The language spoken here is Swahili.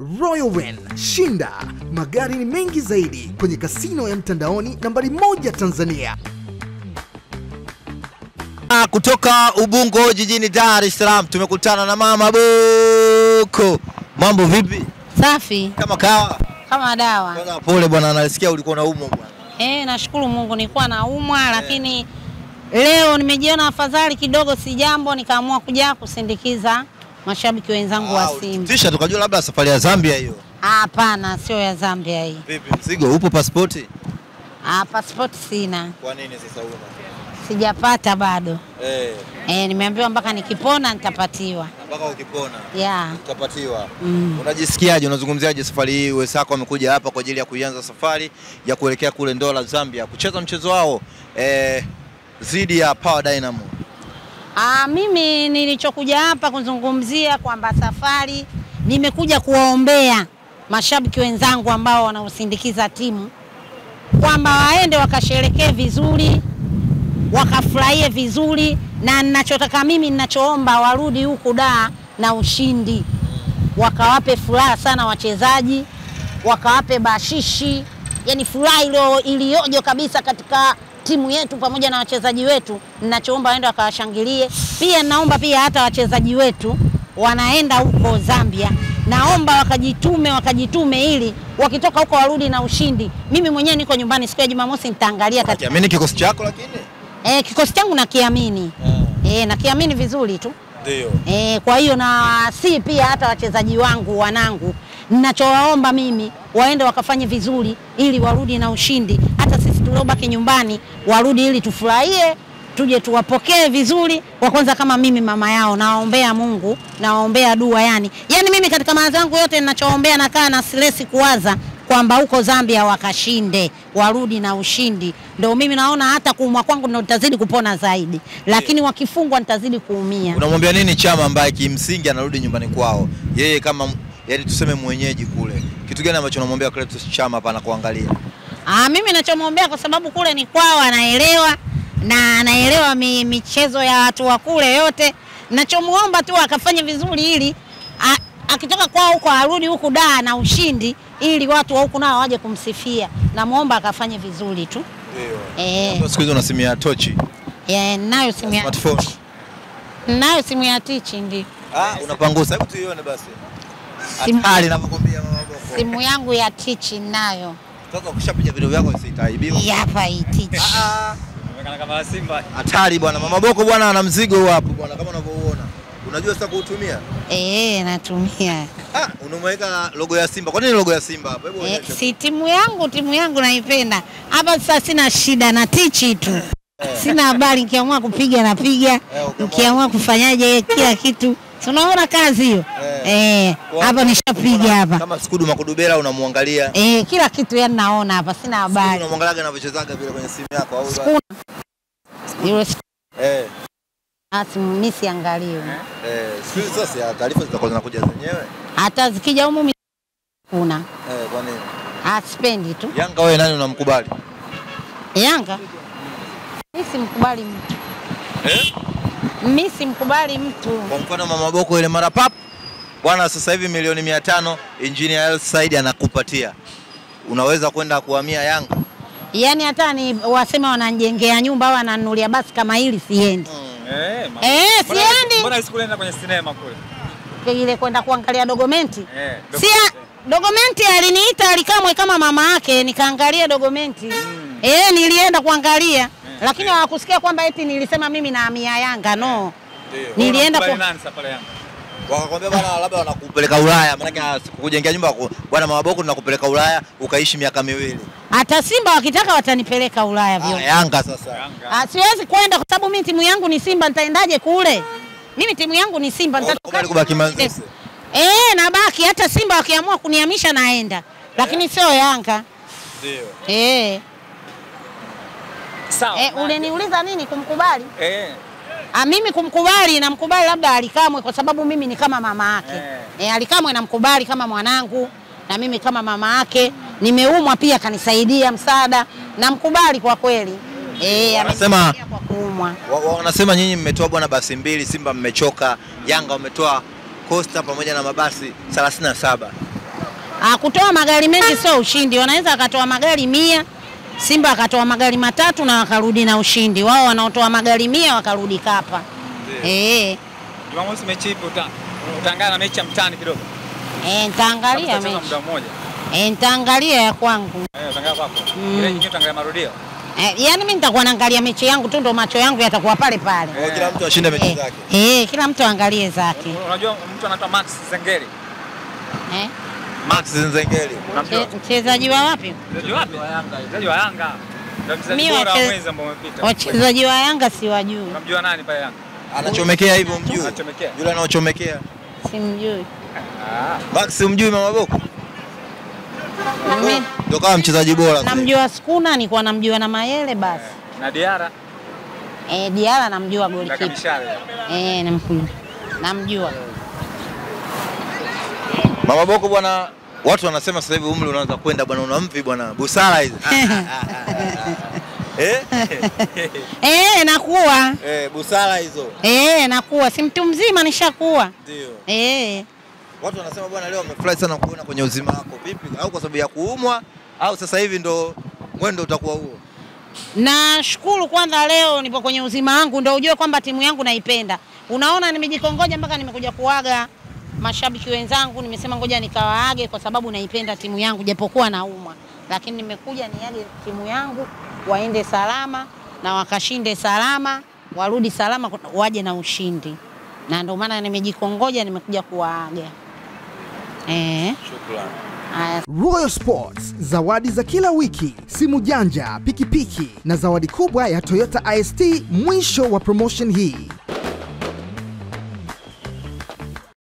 Royal Win, shinda! Magari ni mengi zaidi kwenye kasino ya mtandaoni nambari moja Tanzania. Kutoka Ubungo jijini Dar es Salaam tumekutana na Mama Boko. Mambo vipi? Safi. Kama kawa? Kama dawa. Bwana pole bwana, nalisikia ulikuwa naumwa bwana. Nashukuru Mungu nilikuwa naumwa lakini leo nimejiona afadhali kidogo, si jambo, nikaamua kuja kusindikiza mashabiki wenzangu wa Simba. Tisha tukajua labda safari ya Zambia hiyo. Hapana, sio ya Zambia hii. Vipi mzigo upo, pasipoti? Pasipoti sina. Kwa nini sasa una? Sijapata bado. Nimeambiwa mpaka nikipona nitapatiwa. Mpaka ukipona? Yeah. Utapatiwa. Unajisikiaje? Unazungumziaje safari hii? Wesako wamekuja hapa kwa ajili ya kuanza safari ya kuelekea kule Ndola Zambia kucheza mchezo wao zidi ya Power Dynamo. Mimi nilichokuja hapa kuzungumzia kwamba safari nimekuja kuwaombea mashabiki wenzangu ambao wanausindikiza timu kwamba waende wakasherekee vizuri, wakafurahie vizuri, na ninachotaka mimi, ninachoomba warudi huku Dar na ushindi. Wakawape furaha sana wachezaji, wakawape bashishi, yani furaha ile iliyoje kabisa katika timu yetu pamoja na wachezaji wetu. Ninachoomba waende wakawashangilie. Pia naomba pia hata wachezaji wetu wanaenda huko Zambia, naomba wakajitume ili wakitoka huko warudi na ushindi. Mimi mwenyewe niko nyumbani siku ya Jumamosi nitaangalia katika. Naamini kikosi chako lakini? Kikosi changu nakiamini. Nakiamini vizuri tu. Ndio. Kwa hiyo na si pia hata wachezaji wangu wanangu, ninachowaomba mimi waende wakafanye vizuri ili warudi na ushindi. Hata sisi tuliobaki nyumbani warudi ili tufurahie, tuje tuwapokee vizuri. Kwa kwanza kama mimi mama yao, naombea Mungu, naombea dua yani. Yani mimi katika mawazo yangu yote ninachoombea nakaa na silesi kuwaza kwamba huko Zambia wakashinde, warudi na ushindi. Ndio mimi naona hata kuumwa kwangu nitazidi kupona zaidi. Lakini wakifungwa nitazidi kuumia. Unamwambia nini chama ambaye kimsingi anarudi nyumbani kwao? Yeye kama yani tuseme mwenyeji kule, kitu gani ambacho unamwambia Cletus Chama hapa anakuangalia? Mimi ninachomwambia kwa sababu kule ni kwao, anaelewa na anaelewa michezo ya watu wa kule yote. Ninachomuomba tu akafanye vizuri ili akitoka kwao huko arudi huku Dar na ushindi ili watu wa huku nao waje kumsifia. Na muomba akafanye vizuri tu. Ndio. Hapo siku hizo una simu ya tochi? Ninayo simu ya smartphone. Ninayo simu ya tichi ndio. Unapangusa hebu tuione basi. Hatari ninapokuambia Mama Boko. Simu yangu ya tichi ninayo. Sasa ukishapiga video vyako usitaibiwe. Hapa hii tichi. Inaonekana kama Simba. Hatari bwana. Mama Boko bwana ana mzigo hapo bwana kama unavyoona. Unajua sasa kuutumia? Natumia. Unamweka logo ya Simba. Kwa nini logo ya Simba hapo? Hebu uonyeshe. Si timu yangu naipenda. Hapa sasa sina shida na tichi tu. Sina habari, nikiamua kupiga napiga, nikiamua kufanyaje kila kitu. Tunaona kazi hiyo. Hapa nishapiga hapa. Kama Skudu Makudubela unamuangalia. Kila kitu yani naona hapa, sina habari. Unamuangalia anavyochezaga vile kwenye simu yako au Skudu. Yule mimi siangalie. Sikuzi sasa taarifa zitakuwa zinakuja zenyewe. Hata zikija huko kuna. Kwa nini? Sipendi tu. Yanga wewe nani unamkubali? Yanga? Mimi simkubali mtu. Mimi simkubali mtu. Kwa mfano Mama Boko ile mara pap bwana sasa hivi milioni 500 engineer El Said anakupatia. Unaweza kwenda kuhamia Yanga? Yaani hata ni wasema wananijengea nyumba au wananunulia basi kama hili siendi. Siendi. Mbona sikuenda kwenye sinema kule? Ile kwenda kuangalia dokumenti. Dokumenti aliniita alikamwe kama mama yake, nikaangalia dokumenti. Nilienda kuangalia. Lakini hawakusikia kwamba eti nilisema mimi na Amia Yanga, no. Nilienda kwa nani sasa pale Yanga? Wakakwambia bwana labda wanakupeleka Ulaya, maana sikujengea nyumba bwana Mama Boko tunakupeleka Ulaya ukaishi miaka miwili. Hata Simba wakitaka watanipeleka Ulaya vile. Yanga sasa. Siwezi kwenda kwa sababu mimi timu yangu ni Simba, nitaendaje kule? Mimi timu yangu ni Simba, nitakubali kubaki Manchester. Nabaki hata Simba wakiamua kunihamisha naenda. Lakini sio Yanga. Ndio. Sawa. Uliniuliza nini kumkubali? Mimi kumkubali na mkubali labda Alikamwe kwa sababu mimi ni kama mama yake. Alikamwe na mkubali kama mwanangu na mimi kama mama yake. Nimeumwa pia kanisaidia msaada na mkubali kwa kweli. Anasema kwa kuumwa. Wanasema nyinyi mmetoa bwana basi 2, Simba mmechoka, Yanga umetoa Costa pamoja na mabasi 37. Kutoa magari mengi sio ushindi. Wanaweza akatoa magari 100, Simba akatoa magari 3 na wakarudi na ushindi. Wao wanaotoa magari 100 wakarudi Kapa. Eh. Jumamosi mechi ipo utaangalia na mechi ya mtani kidogo. Nitaangalia mechi. Nitaangalia ya kwangu. Utaangalia kwako. Ile nyingine utaangalia marudio. Yaani mimi nitakuwa naangalia mechi yangu tu, ndo macho yangu yatakuwa pale pale. Kila mtu ashinde mechi zake. Kila mtu angalie zake. Unajua mtu anaitwa Max Zengeri. Max Zengeri. Mchezaji wa wapi? Mchezaji wa Yanga. Ndio mchezaji bora wa mwezi ambao umepita. Wachezaji wa Yanga si wajui. Unamjua nani pale Yanga? Anachomekea hivyo mjui. Anachomekea. Yule anaochomekea. Simjui. Max mjui mama Boko. Ndio kama mchezaji bora. Namjua Skuna, nilikuwa namjua na Mayele basi. Na Diara. Diara namjua goalkeeper. Namjua. Mama Boko bwana, watu wanasema sasa hivi umri unaanza kwenda bwana, unamvi bwana. Busara hizi. Nakuwa. Busara hizo. Nakuwa. Si mtu mzima nishakuwa. Ndio. Watu wanasema bwana leo wamefurahi sana kuona kwenye uzima wako. Vipi? Au kwa sababu ya kuumwa au sasa hivi ndo mwendo utakuwa huo? Nashukuru kwanza leo nipo kwenye uzima wangu, ndio ujue kwamba timu yangu naipenda. Unaona nimejikongoja mpaka nimekuja kuaga mashabiki wenzangu, nimesema ngoja nikawaage kwa sababu naipenda timu yangu japokuwa naumwa. Lakini nimekuja niage timu yangu waende salama na wakashinde salama, warudi salama, waje na ushindi. Na ndio maana nimejikongoja nimekuja kuwaaga. Royal Sports, zawadi za kila wiki, simu janja, pikipiki na zawadi kubwa ya Toyota IST mwisho wa promotion hii.